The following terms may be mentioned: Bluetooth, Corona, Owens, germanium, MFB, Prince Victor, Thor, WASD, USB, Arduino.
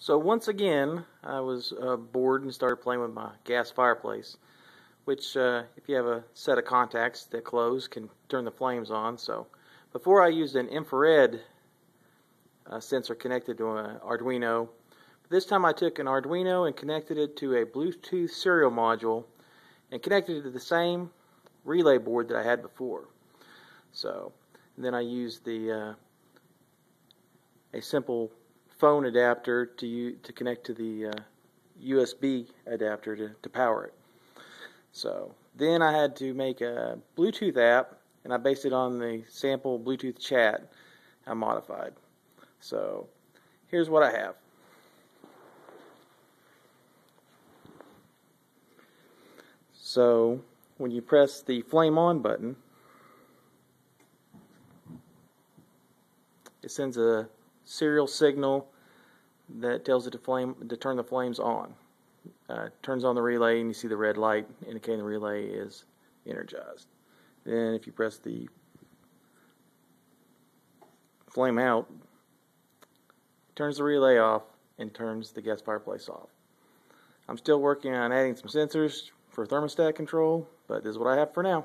So once again, I was bored and started playing with my gas fireplace, which if you have a set of contacts that close can turn the flames on. So before I used an infrared sensor connected to an Arduino. This time I took an Arduino and connected it to a Bluetooth serial module and connected it to the same relay board that I had before. So then I used the a simple phone adapter to connect to the USB adapter to power it. So then I had to make a Bluetooth app, and I based it on the sample Bluetooth chat I modified. So here's what I have. So when you press the flame on button, it sends a serial signal that tells it to turn the flames on. Turns on the relay, and you see the red light indicating the relay is energized. Then if you press the flame out, it turns the relay off and turns the gas fireplace off. I'm still working on adding some sensors for thermostat control, but this is what I have for now.